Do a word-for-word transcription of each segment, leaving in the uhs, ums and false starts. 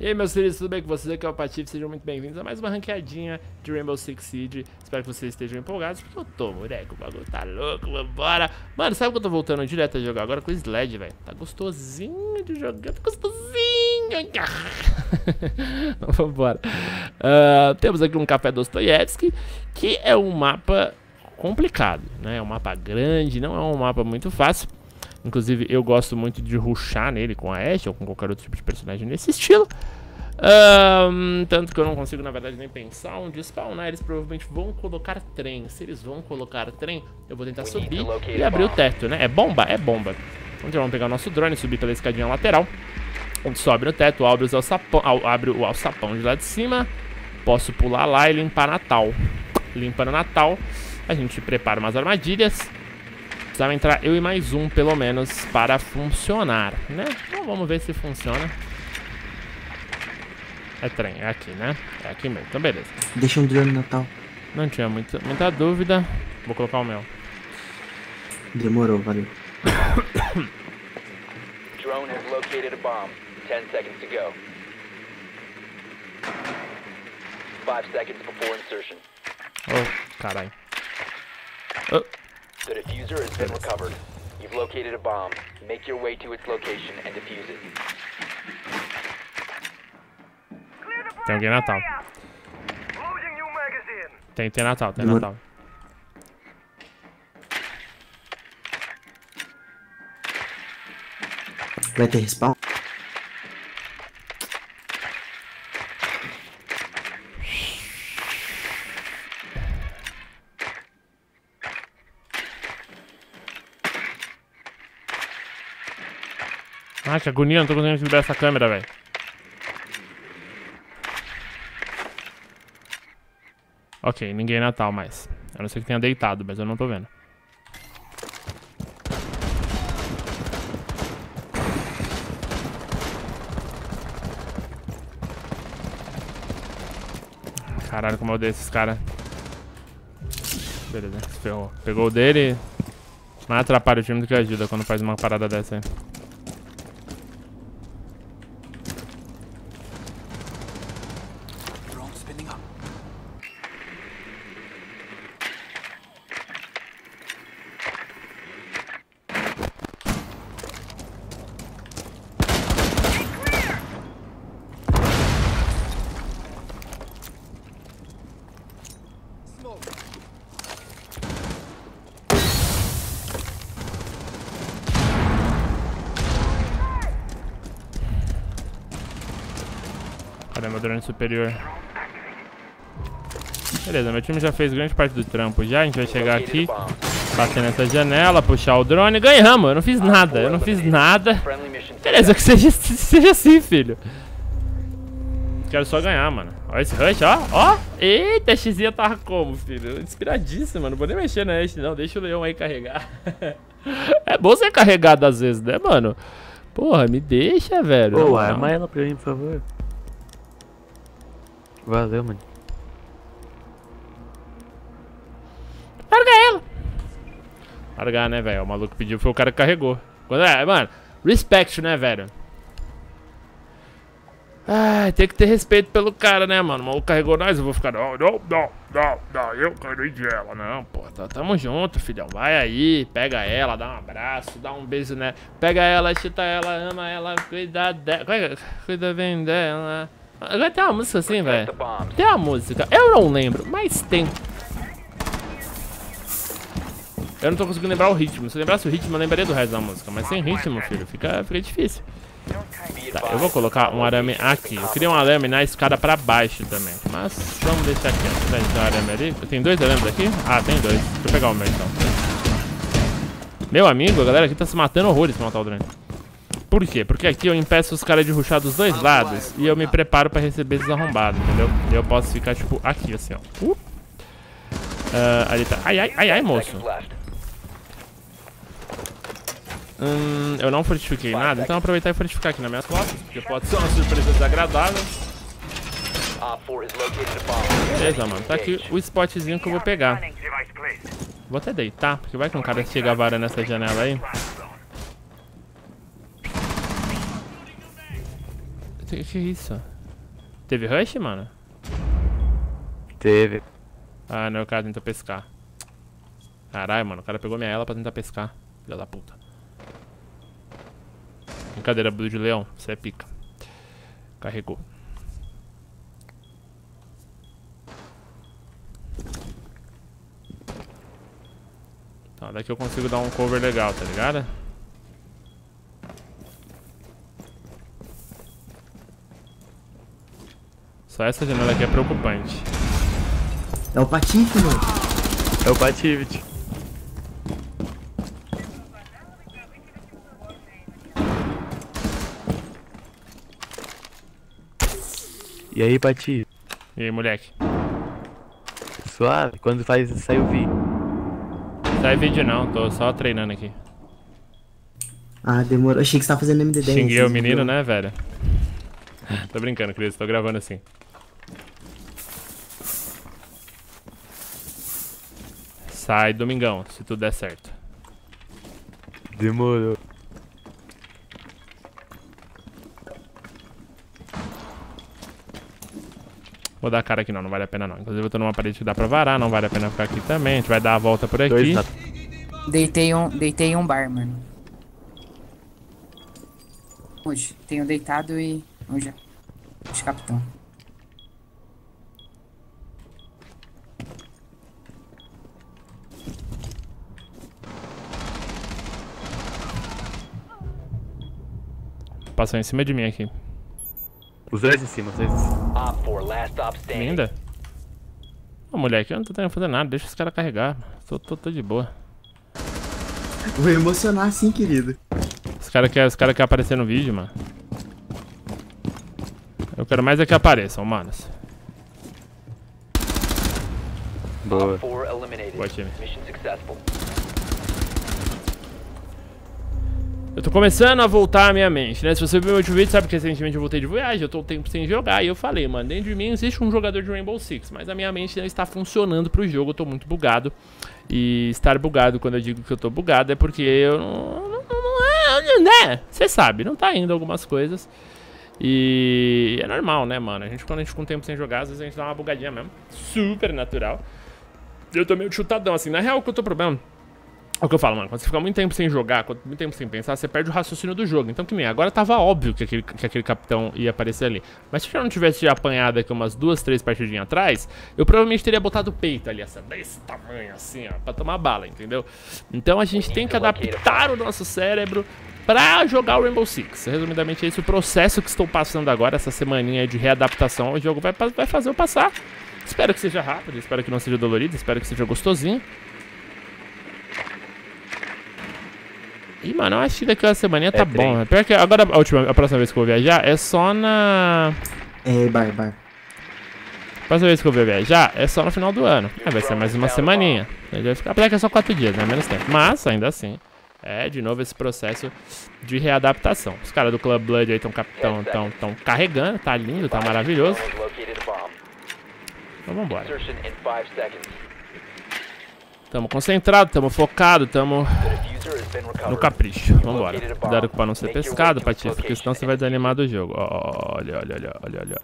E aí, meus queridos, tudo bem com vocês? Aqui é o Patife, sejam muito bem-vindos a mais uma ranqueadinha de Rainbow Six Siege. Espero que vocês estejam empolgados, porque eu tô, moleque, o bagulho tá louco, vambora. Mano, sabe que eu tô voltando direto a jogar agora com o Sledge, velho? Tá gostosinho de jogar, tá gostosinho. Vambora. Uh, temos aqui um café Dostoyevsky, que é um mapa complicado, né? É um mapa grande, não é um mapa muito fácil. Inclusive, eu gosto muito de rushar nele com a Ashe ou com qualquer outro tipo de personagem nesse estilo. Um, tanto que eu não consigo, na verdade, nem pensar onde spawnar. Eles provavelmente vão colocar trem. Se eles vão colocar trem, eu vou tentar subir e abrir o teto, né? É bomba? É bomba. Então vamos pegar o nosso drone, subir pela escadinha lateral. A gente sobe no teto, abre, os alçapão, abre o alçapão de lá de cima. Posso pular lá e limpar Natal. Limpando Natal, a gente prepara umas armadilhas. Precisava entrar eu e mais um, pelo menos, para funcionar, né? Então vamos ver se funciona. É trem, é aqui, né? É aqui mesmo, então beleza. Deixa um drone Natal. Não tinha muita, muita dúvida. Vou colocar o meu. Demorou, valeu. Drone has located a bomb. ten seconds to go. five seconds before insertion. Oh, caralho. Oh. The diffuser has been recovered. You've located a bomb. Make your way to its location and defuse it. Tem alguém Natal. Tem, tem Natal, tem Demor Natal. Vai ter respawn? Ah, que agonia, não tô conseguindo segurar essa câmera, velho. Ok, ninguém é Natal mais. A não ser que tenha deitado, mas eu não tô vendo. Caralho, como eu odeio esses caras. Beleza, ferrou. Pegou o dele. Mas atrapalha o time do que ajuda quando faz uma parada dessa aí. Meu drone superior. Beleza, meu time já fez grande parte do trampo já. A gente vai chegar aqui, bater nessa janela, puxar o drone. Ganhamos, eu não fiz nada, eu não fiz nada. Beleza, que seja, seja assim, filho. Quero só ganhar, mano. Olha esse rush, ó, ó. Eita, a Xzinha tava como, filho? Inspiradíssima, não vou nem mexer na Ashe, não. Deixa o leão aí carregar. É bom ser carregado às vezes, né, mano? Porra, me deixa, velho. Pô, arma ela pra mim, por favor. Valeu, mano. Larga ela! Largar, né, velho? O maluco pediu, foi o cara que carregou. Quando é, mano, respect, né, velho? Ai, tem que ter respeito pelo cara, né, mano? O maluco carregou nós, eu vou ficar. Não, não, não, não, não, eu carreguei ela. Não, pô, tá, tamo junto, filhão. Vai aí, pega ela, dá um abraço, dá um beijo, né? Pega ela, chuta ela, ama ela, cuida dela. Cuida bem dela. Agora tem uma música assim, velho. Tem uma música, eu não lembro, mas tem. Eu não tô conseguindo lembrar o ritmo. Se eu lembrasse o ritmo, eu lembraria do resto da música. Mas sem ritmo, filho, fica, fica difícil. Tá, eu vou colocar um arame aqui. Eu queria um arame na escada pra baixo também. Mas vamos deixar aqui. Será que tem um arame ali? Tem dois arames aqui? Ah, tem dois. Deixa eu pegar o meu então. Meu amigo, a galera aqui tá se matando horrores pra matar o drone. Por quê? Porque aqui eu impeço os caras de rushar dos dois lados e eu me preparo pra receber esses arrombados, entendeu? Eu posso ficar, tipo, aqui, assim, ó. Uh. Uh, ali tá. Ai, ai, ai, ai, moço. Hum, eu não fortifiquei nada, então eu vou aproveitar e fortificar aqui nas minhas costas, porque pode ser uma surpresa desagradável. Beleza, mano. Tá aqui o spotzinho que eu vou pegar. Vou até deitar, porque vai que um cara chega varando nessa janela aí. Que, que é isso? Teve rush, mano? Teve. Ah, não, o cara tentou pescar. Caralho, mano, o cara pegou minha ela pra tentar pescar. Filha da puta. Brincadeira, Blue de Leão, você é pica. Carregou. Tá, daqui eu consigo dar um cover legal, tá ligado? Só essa janela aqui é preocupante. É o Patife, mano. É o Pativit. E aí, Patife? E aí, moleque? Suave? Quando faz isso, sai o vídeo. Sai vídeo não, tô só treinando aqui. Ah, demorou. Achei que você tava fazendo M D dez. Xinguei o menino, né, velho? Tô brincando, Cris, tô gravando assim. Sai domingão, se tudo der certo. Demorou. Vou dar a cara aqui não, não vale a pena não. Inclusive eu tô numa parede que dá pra varar, não vale a pena ficar aqui também. A gente vai dar a volta por aqui. Deitei um, deitei um bar, mano. Hoje, tenho deitado e... Hoje é... capitão. Passou em cima de mim aqui. Os dois em cima, os dois em cima. Ainda? Ô, moleque, eu não tô tentando fazer nada, deixa os caras carregar. Tô, tô, tô de boa. Vou emocionar assim, querido. Os caras querem cara quer aparecer no vídeo, mano. Eu quero mais é que apareçam, manos. Boa. Boa, time. Eu tô começando a voltar a minha mente, né? Se você viu meu último vídeo, sabe que recentemente eu voltei de viagem, eu tô um tempo sem jogar. E eu falei, mano, dentro de mim existe um jogador de Rainbow Six, mas a minha mente não está funcionando pro jogo, eu tô muito bugado. E estar bugado, quando eu digo que eu tô bugado, é porque eu não... não, não, não é, né? Você sabe, não tá indo algumas coisas. E é normal, né, mano? A gente, quando a gente fica um tempo sem jogar, às vezes a gente dá uma bugadinha mesmo. Super natural. Eu tô meio chutadão, assim. Na real, o que eu tô problema... É o que eu falo, mano, quando você fica muito tempo sem jogar, muito tempo sem pensar, você perde o raciocínio do jogo. Então que nem, agora tava óbvio que aquele, que aquele capitão ia aparecer ali. Mas se eu não tivesse apanhado aqui umas duas, três partidinhas atrás, eu provavelmente teria botado o peito ali, assim, desse tamanho assim, ó, pra tomar bala, entendeu? Então a gente tem que adaptar o nosso cérebro pra jogar o Rainbow Six. Resumidamente é esse o processo que estou passando agora, essa semaninha de readaptação ao jogo vai, vai fazer eu passar. Espero que seja rápido, espero que não seja dolorido, espero que seja gostosinho. Ih, mano, eu acho que daqui a semaninha tá bom. Pior que agora, a, última, a próxima vez que eu vou viajar é só na... É, bar, bar. A próxima vez que eu vou viajar é só no final do ano. Ah, vai ser mais uma semaninha. Apesar que é só quatro dias, né? Menos tempo. Mas, ainda assim, é de novo esse processo de readaptação. Os caras do Club Blood aí estão capitão, tão, tão carregando. Tá lindo, tá maravilhoso. Então, vambora. Tamo concentrado, tamo focado, tamo no capricho. Vambora. Cuidado pra não ser pescado, Patife, porque senão você vai desanimar do jogo. Olha, olha, olha, olha, olha.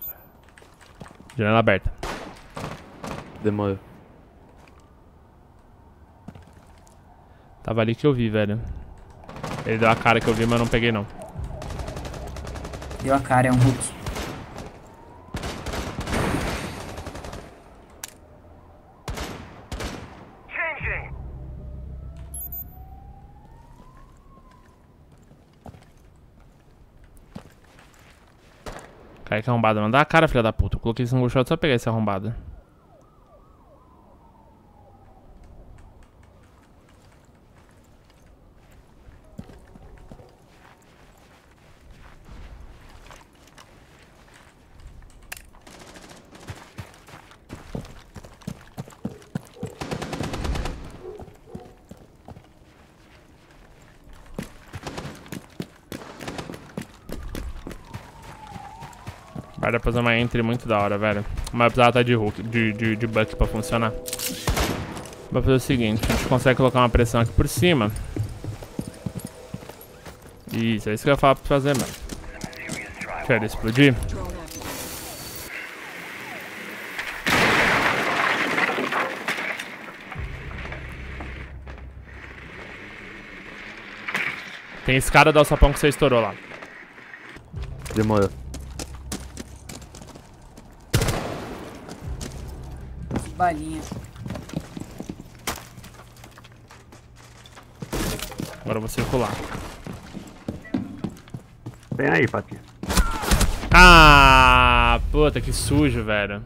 Janela aberta. Demorou. Tava ali que eu vi, velho. Ele deu a cara que eu vi, mas não peguei, não. Deu a cara, é um Hulk. Cara, que arrombado, não dá a cara, filha da puta. Eu coloquei esse single shot só pra pegar esse arrombado. Vai dar pra fazer uma entry muito da hora, velho. Mas precisava estar de hook, de, de, de buck pra funcionar. Vai fazer o seguinte, a gente consegue colocar uma pressão aqui por cima. Isso, é isso que eu falo pra fazer, mano. Quero explodir. Tem escada do alçapão que você estourou lá. Demorou. Balinha. Agora eu vou circular. Vem aí, Pati. Ah, puta, que sujo, velho.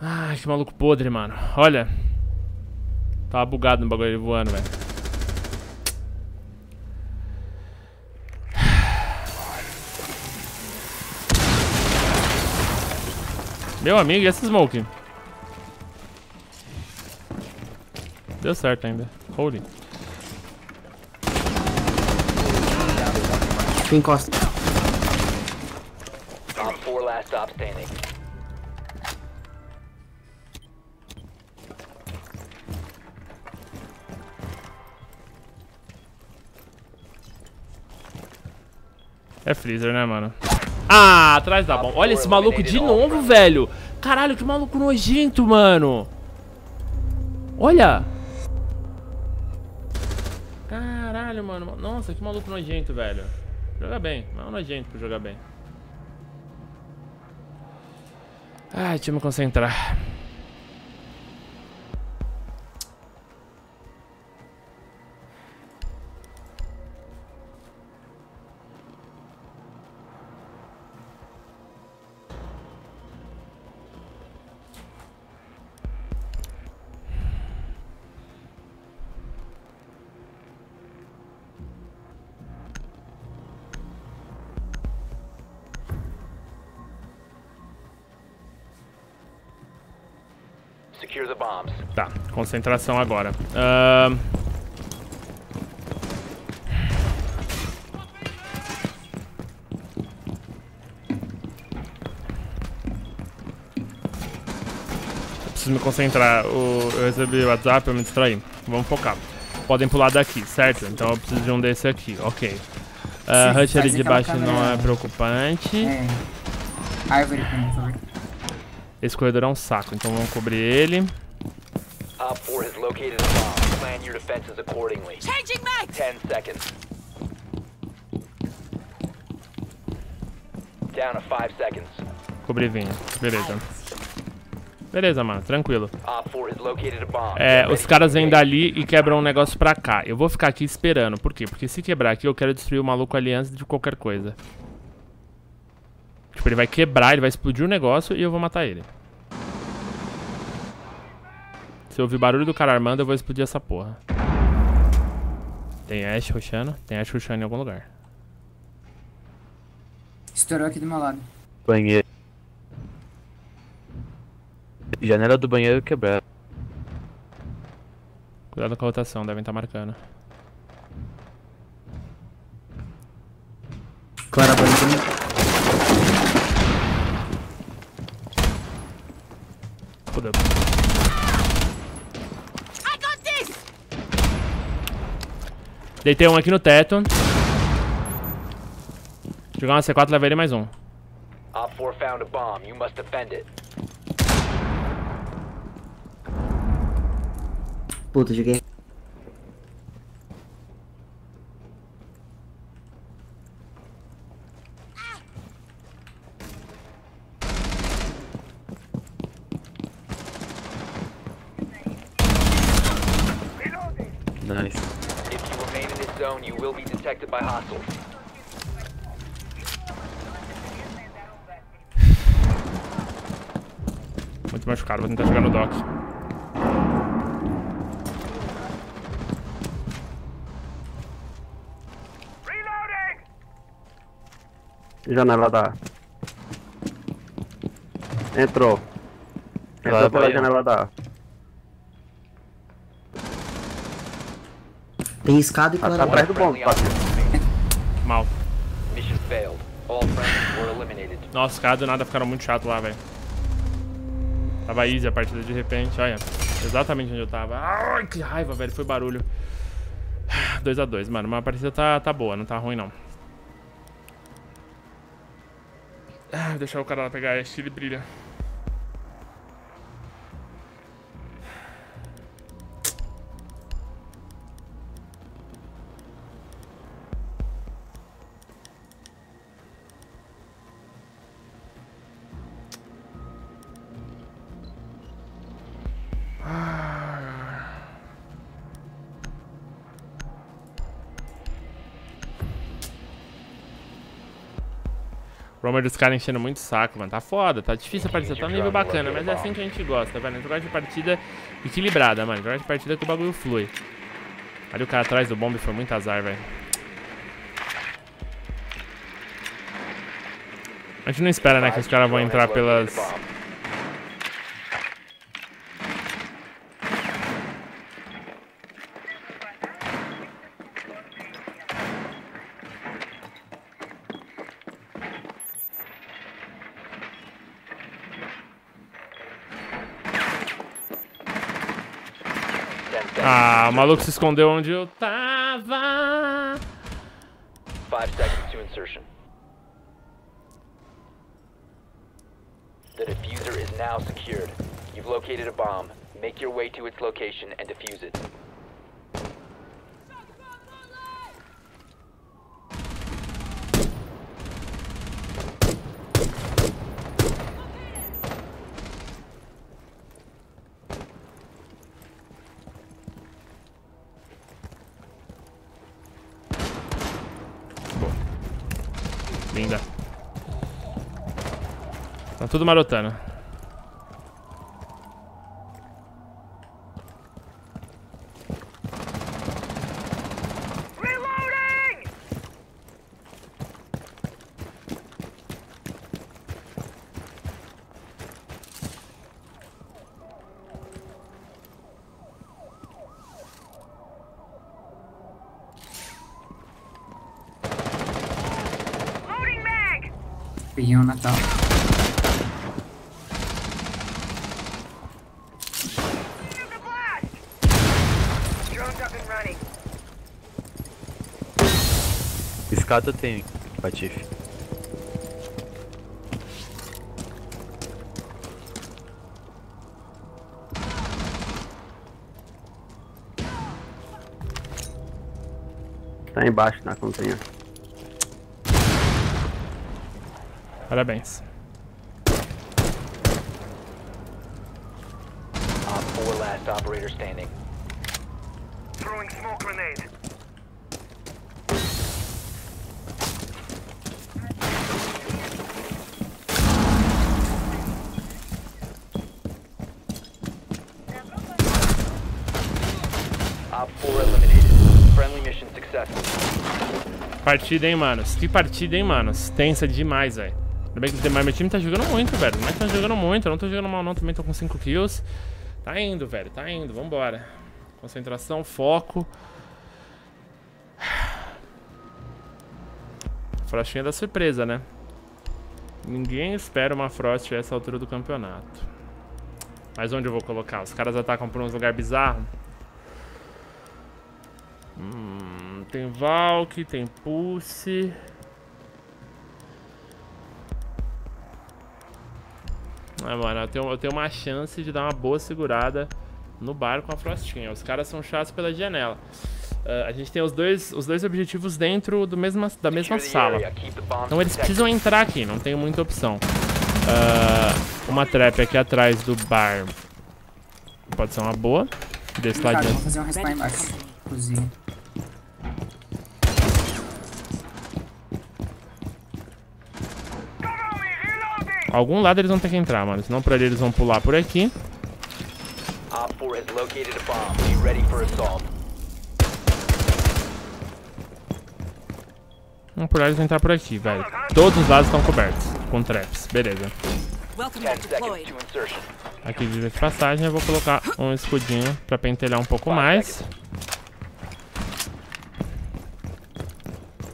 Ai, que maluco podre, mano. Olha. Tava bugado no bagulho voando, velho. Meu amigo, e essa smoke? Deu certo ainda. Holy. Encosta. É freezer, né, mano? Ah, atrás da bomba. Olha esse maluco de novo, velho. Caralho, que maluco nojento, mano. Olha. Caralho, mano. Nossa, que maluco nojento, velho. Joga bem, mas é um nojento pra jogar bem. Ai, deixa eu me concentrar. Tá, concentração agora. Uh... Eu preciso me concentrar. Eu, eu recebi o WhatsApp, eu me distraí. Vamos focar. Podem pular daqui, certo? Então eu preciso de um desse aqui, ok. Uh, Rush ali de baixo não é preocupante. É. Árvore, por favor. Esse corredor é um saco, então vamos cobrir ele. Op four has located a bomb. Plan your defenses accordingly. Changing mags! ten seconds. Down to five seconds. Cobri vinho. Beleza. Beleza, mano. Tranquilo. Op four has located a bomb. É, os caras vêm dali e quebram um negócio pra cá. Eu vou ficar aqui esperando. Por quê? Porque se quebrar aqui, eu quero destruir o maluco ali antes de qualquer coisa. Tipo, ele vai quebrar, ele vai explodir o negócio e eu vou matar ele. Se eu ouvir barulho do cara armando, eu vou explodir essa porra. Tem Ashe rushando. Tem Ashe rushando em algum lugar. Estourou aqui do meu lado. Banheiro. Janela do banheiro quebrada. Cuidado com a rotação, devem estar marcando. Clara, banheiro. Fudeu. Deitei um aqui no teto. Jogar uma C quatro, levei ele mais um. Op four found a bomb. You must defend it. Puta, joguei. Nice. You will be detected by hostiles. Muito machucado, vou tentar jogar no dock. Reloading! Janela da. Entrou. Entrou pela janela da. Tem escada e tá atrás do bomb. Mal. Nossa, cara, do nada ficaram muito chato lá, velho. Tava easy a partida de repente, olha. Exatamente onde eu tava. Ai, que raiva, velho. Foi barulho. dois a dois, mano. Mas a partida tá, tá boa, não tá ruim não. Ah, vou deixar o cara lá pegar a Ashe, ele brilha. Roamer dos caras enchendo muito saco, mano. Tá foda, tá difícil a partida. Tá um nível bacana, mas é assim que a gente gosta, velho. A gente gosta de partida equilibrada, mano. A gente gosta de partida que o bagulho flui. Ali o cara atrás do bombe foi muito azar, velho. A gente não espera, né, que os caras vão entrar pelas... Ah, o maluco se escondeu onde eu tava. Five seconds to insertion. The diffuser is now secured. You've located a bomb. Make your way to its location and defuse it. Linda. Tá tudo marotando. Reloading! Peguei um Natal. Escada tem, Patife. Tá embaixo na cozinha. Parabéns. Four last operator standing. Throwing smoke grenade. Op four eliminated. Friendly mission successful. Partida, hein, manos? Que partida, hein, manos? Tensa demais, velho. Ainda bem que meu time tá jogando muito, velho. Mas tá jogando muito, eu não tô jogando mal não, também tô com cinco kills. Tá indo, velho, tá indo, vambora. Concentração, foco. Frostinha da surpresa, né? Ninguém espera uma Frost a essa altura do campeonato. Mas onde eu vou colocar? Os caras atacam por uns lugares bizarros. Hum, tem Valk, tem Pulse. Ah, mano, eu tenho, eu tenho uma chance de dar uma boa segurada no bar com a Frostinha. Os caras são chatos pela janela. Uh, a gente tem os dois, os dois objetivos dentro do mesma, da mesma sala. Então eles precisam entrar aqui, não tem muita opção. Uh, uma trap aqui atrás do bar pode ser uma boa. Desse lado de... Vou fazer um respawn embaixo. Cozinha. Algum lado eles vão ter que entrar, mano. Senão por ali eles vão pular por aqui. Não, por ali eles vão entrar por aqui, velho. Todos os lados estão cobertos com traps. Beleza. Aqui de passagem eu vou colocar um escudinho pra pentelhar um pouco mais.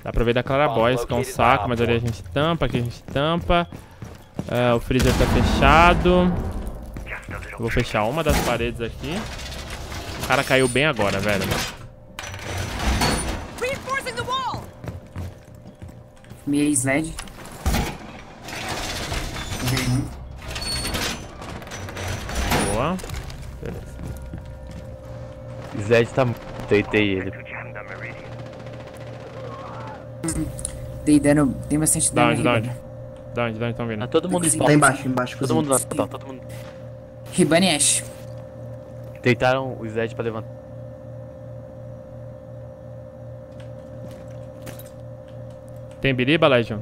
Dá pra ver da Claraboys, que é um saco, mas ali a gente tampa, aqui a gente tampa. Uh, o freezer tá fechado. Eu vou fechar uma das paredes aqui. O cara caiu bem agora, velho. Mirei Sledge. Uhum. Boa. Beleza. Zed tá... Deitei ele. Dei dano... Tem bastante dano. Dá onde, dá onde? Dá onde, estão vendo? Tá todo mundo spawn. Tá embaixo, embaixo. Todo mundo lá, tá todo mundo... Ribane e Ashe. Deitaram o Zed pra levantar. Tem biriba, Legion?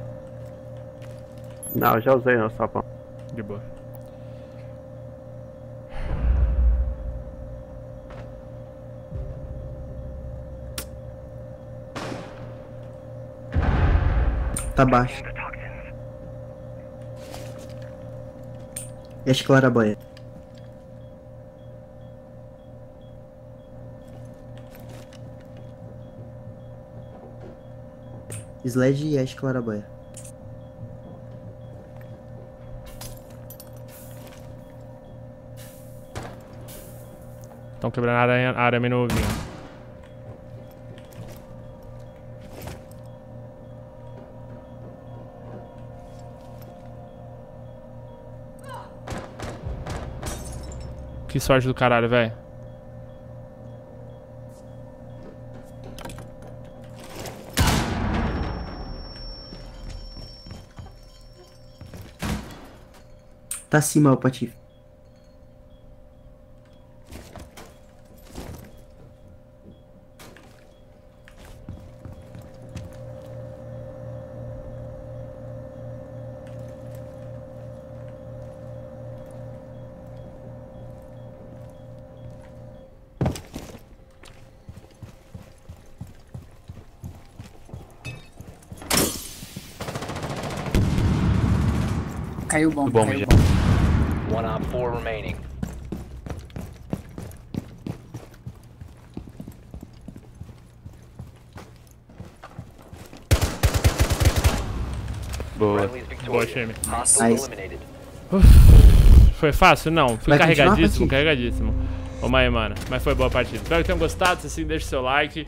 Não, eu já usei nosso sapão. De boa. Tá baixo. Deixa claro a banheira. Sledge e Ashe Clarabanha. Estão quebrando a área, a área menos novinha. Que sorte do caralho, velho. Tá acima o Patife. Caiu bom, bom caiu já. Bom. One on four remaining. Boa. Boa, time. Foi fácil? Não. Fui carregadíssimo, carregadíssimo. Ô, mãe, mano. Mas foi boa a partida. Espero que tenham gostado. Se assim, deixa o seu like.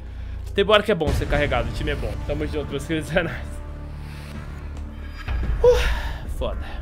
Tem hora que é bom ser carregado. O time é bom. Tamo junto, meus queridos. É nóis. Foda.